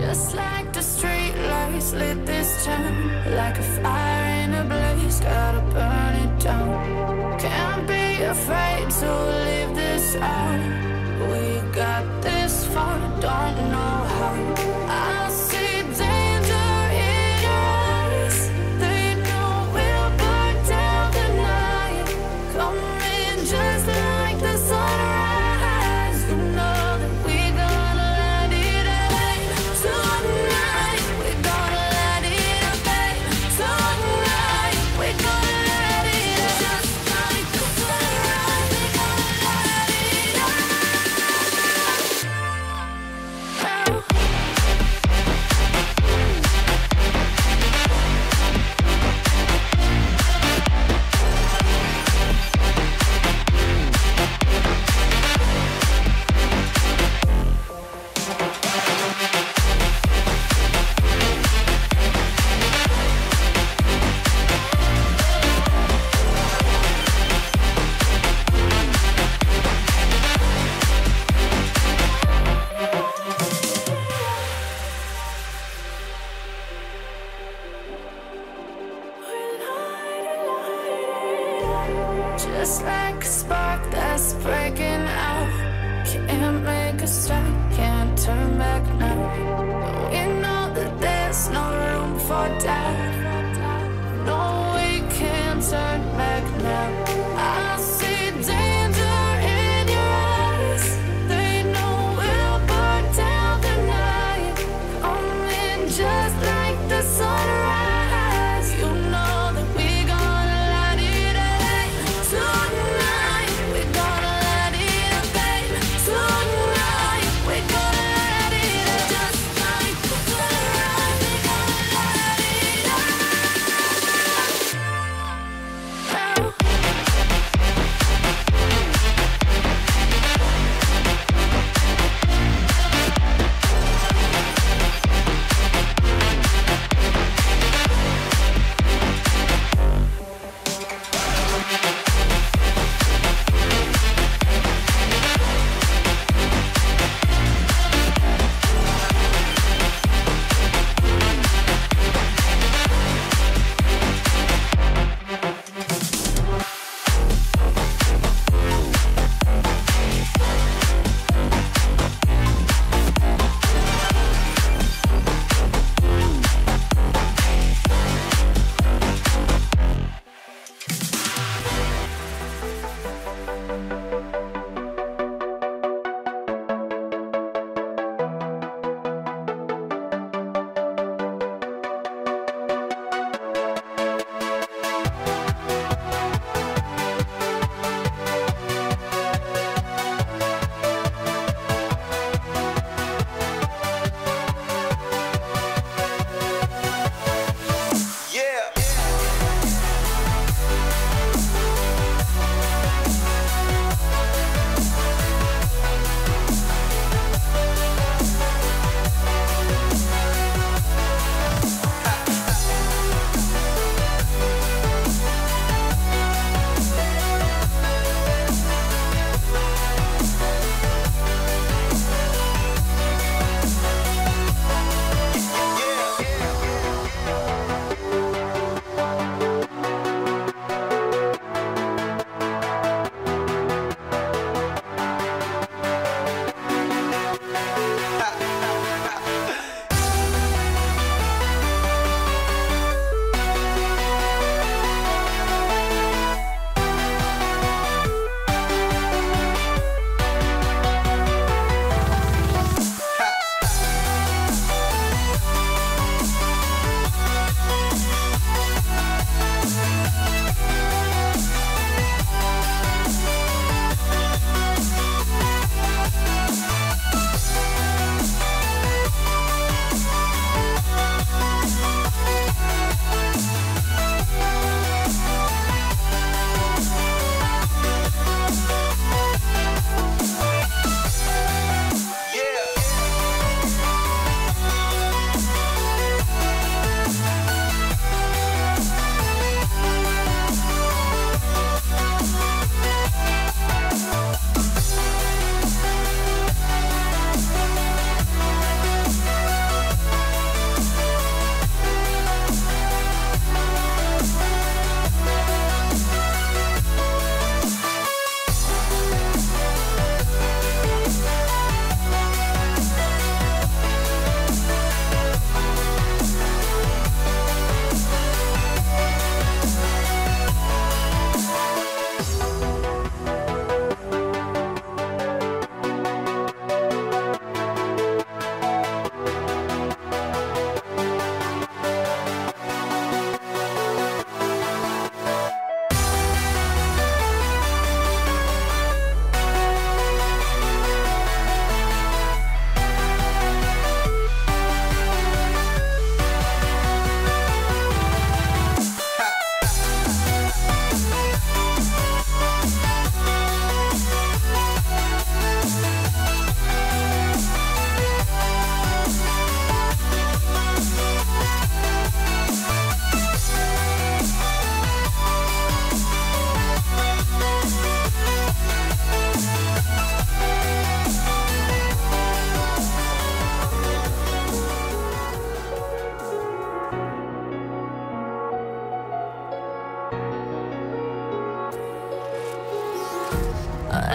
Just like the street lights lit this town, like a fire in a blaze, gotta burn it down. Can't be afraid to leave this out. We got this far, don't know how. I see danger in us. They know we'll burn down the night. Come in just like the sunrise. You know that we gonna let it out tonight. We gonna let it out tonight. We gonna let it out just like the sunrise. We gonna let it out now. Just like a spark that's breaking out, can't make a stop, can't turn back now. We know that there's no room for doubt. No, we can't turn back now. I see danger in your eyes. They know we'll burn down the night. Come in just like the sunrise. You know that we gonna let it out tonight. We gonna let it out, babe. Tonight we gonna let it out just like the sunrise. We gonna let it out.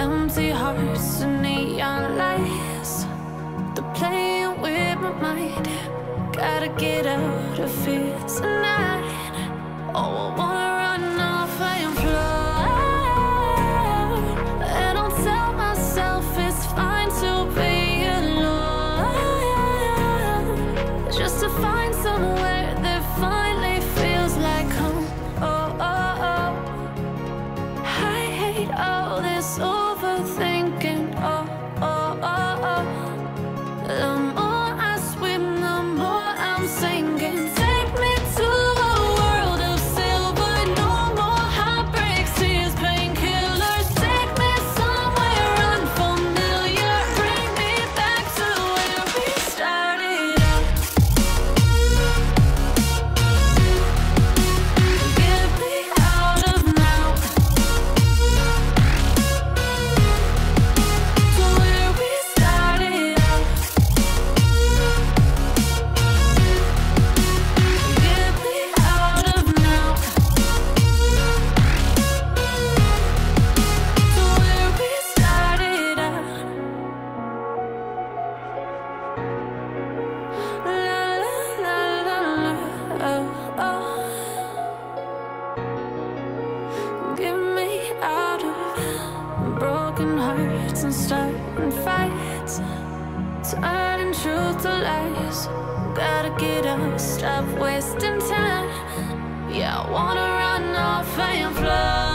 Empty hearts and neon lights, they're playing with my mind. Gotta get out of here tonight. Oh, I wanna run off and fly, and I'll tell myself it's fine to be alone, just to find somewhere that finally feels like home. Oh, oh, oh, I hate all this overthinking. Oh, oh, oh, oh, the more I swim, the more I'm sinking. Take me to a world of silver, no more heartbreaks, tears, painkillers. Take me somewhere unfamiliar, bring me back to where we started out. Get me out of now, to where we started out. Get me out of now, to where we started out. La la la la la, oh, oh. Get me out of broken hearts and starting fights, turning truth to lies. Gotta get up, stop wasting time. Yeah, I wanna run off and fly.